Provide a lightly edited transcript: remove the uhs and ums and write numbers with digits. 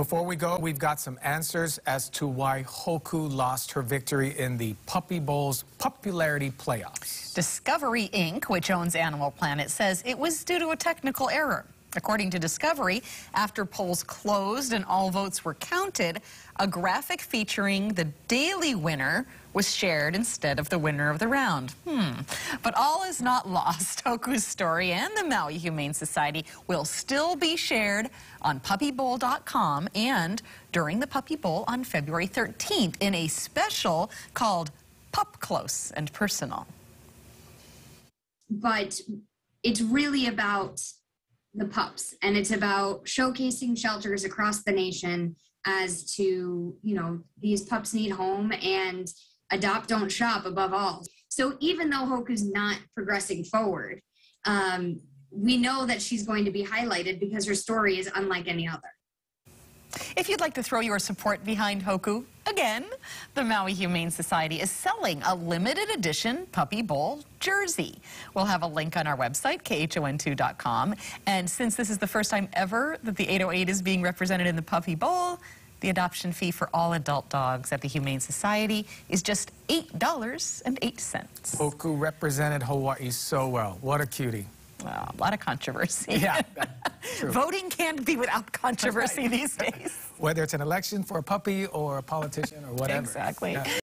Before we go, we've got some answers as to why Hoku lost her victory in the Puppy Bowl's popularity playoffs. Discovery Inc., which owns Animal Planet, says it was due to a technical error. According to Discovery, after polls closed and all votes were counted, a graphic featuring the daily winner was shared instead of the winner of the round. But all is not lost. Hoku's story and the Maui Humane Society will still be shared on PuppyBowl.com and during the Puppy Bowl on February 13th in a special called Pup Close and Personal. But it's really about the pups, and it's about showcasing shelters across the nation as to, you know, these pups need home and adopt, don't shop above all. So even though Hoku's not progressing forward, we know that she's going to be highlighted because her story is unlike any other. If you'd like to throw your support behind Hoku again, the Maui Humane Society is selling a limited edition Puppy Bowl jersey. We'll have a link on our website, khon2.com. And since this is the first time ever that the 808 is being represented in the Puppy Bowl, the adoption fee for all adult dogs at the Humane Society is just $8.08. Hoku represented Hawaii so well. What a cutie. Well, a lot of controversy. Yeah, true. Voting can't be without controversy these days. Whether it's an election for a puppy or a politician or whatever. Exactly. Yeah.